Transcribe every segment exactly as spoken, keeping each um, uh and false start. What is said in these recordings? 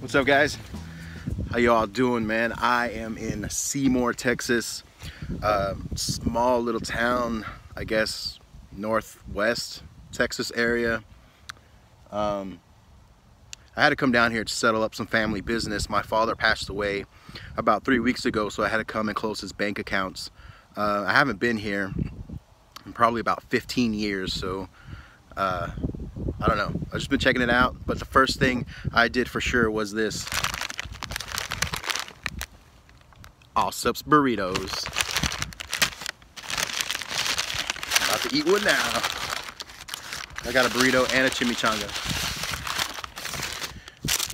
What's up, guys? How y'all doing, man? I am in Seymour, Texas. Uh, small little town, I guess, northwest Texas area. Um, I had to come down here to settle up some family business. My father passed away about three weeks ago, so I had to come and close his bank accounts. Uh, I haven't been here in probably about fifteen years, so uh, I don't know. I've just been checking it out, but the first thing I did for sure was this Allsup's burritos. About to eat one now. I got a burrito and a chimichanga.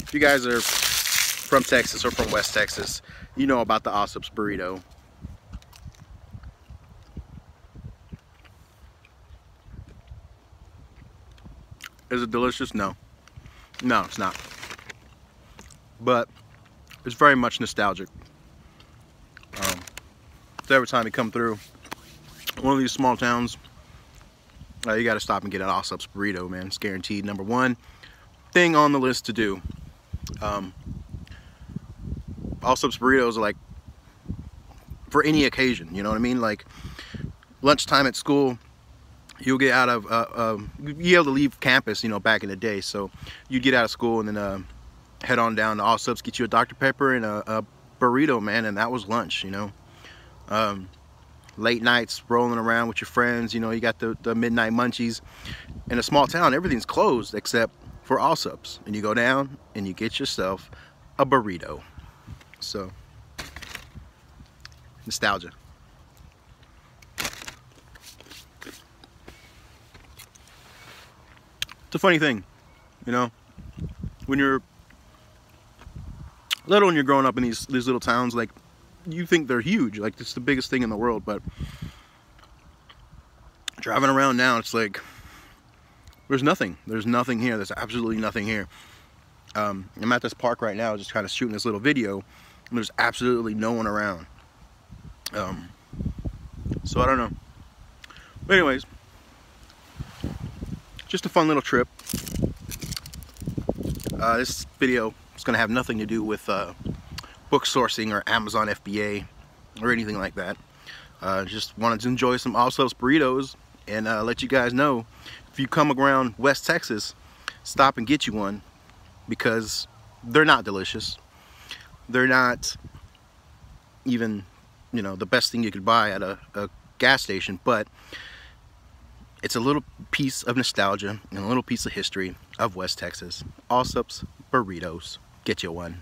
If you guys are from Texas or from West Texas, you know about the Allsup's burrito. Is it delicious? No. No, it's not. But it's very much nostalgic. Um, every time you come through one of these small towns, uh, you got to stop and get an Allsup's burrito, man. It's guaranteed number one thing on the list to do. Um, Allsup's burritos are like for any occasion, you know what I mean? Like lunchtime at school, you'll get out of, uh, uh, you'd be able to leave campus, you know, back in the day. So you'd get out of school and then uh, head on down to Allsup's, get you a Doctor Pepper and a, a burrito, man. And that was lunch, you know. Um, late nights rolling around with your friends, you know, you got the, the midnight munchies. In a small town, everything's closed except for Allsup's, and you go down and you get yourself a burrito. So, nostalgia. It's a funny thing, you know, when you're little and you're growing up in these, these little towns, like, you think they're huge, like, it's the biggest thing in the world, but driving around now, it's like, there's nothing. There's nothing here. There's absolutely nothing here. Um, I'm at this park right now just kind of shooting this little video, and there's absolutely no one around. Um, so I don't know. But anyways, just a fun little trip. Uh, this video is going to have nothing to do with uh, book sourcing or Amazon F B A or anything like that. Uh, just wanted to enjoy some Allsup's burritos and uh, let you guys know, if you come around West Texas, stop and get you one, because they're not delicious. They're not even, you know, the best thing you could buy at a, a gas station, but it's a little piece of nostalgia and a little piece of history of West Texas. Allsup's burritos. Get you one.